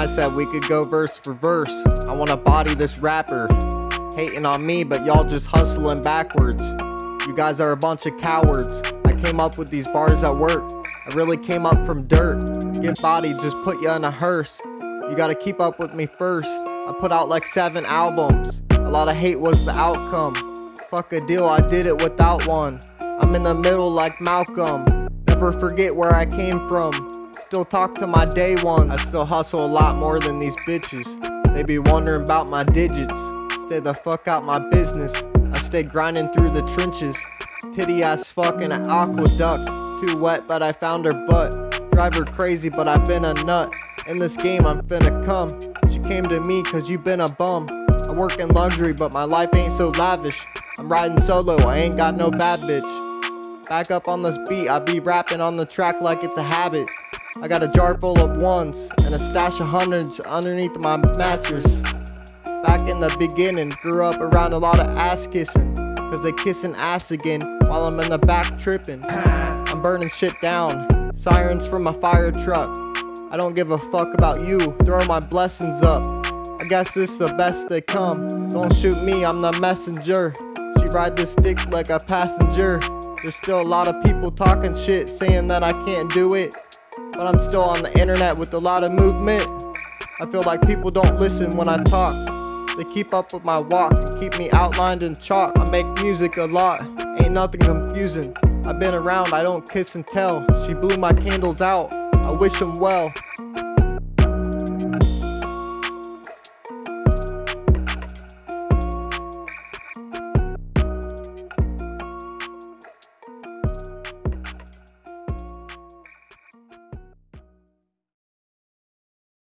I said we could go verse for verse. I wanna body this rapper. Hating on me, but y'all just hustling backwards. You guys are a bunch of cowards. I came up with these bars at work. I really came up from dirt. Get bodied, just put you in a hearse. You gotta keep up with me first. I put out like 7 albums. A lot of hate was the outcome. Fuck a deal, I did it without one. I'm in the middle like Malcolm. Never forget where I came from. Still talk to my day ones. I still hustle a lot more than these bitches. They be wondering about my digits. Stay the fuck out my business. I stay grinding through the trenches. Titty ass fuck in an aqueduct. Too wet, but I found her butt. Drive her crazy, but I've been a nut. In this game, I'm finna come. She came to me cause you been a bum. I work in luxury, but my life ain't so lavish. I'm riding solo, I ain't got no bad bitch. Back up on this beat, I be rapping on the track like it's a habit. I got a jar full of ones and a stash of hundreds underneath my mattress. Back in the beginning, grew up around a lot of ass kissing. Cause they kissing ass again while I'm in the back tripping. I'm burning shit down, sirens from a fire truck. I don't give a fuck about you, throw my blessings up. I guess this the best they come. Don't shoot me, I'm the messenger. She ride this dick like a passenger. There's still a lot of people talking shit, saying that I can't do it. But I'm still on the internet with a lot of movement. I feel like people don't listen when I talk. They keep up with my walk and keep me outlined in chalk. I make music a lot, ain't nothing confusing. I've been around, I don't kiss and tell. She blew my candles out, I wish them well.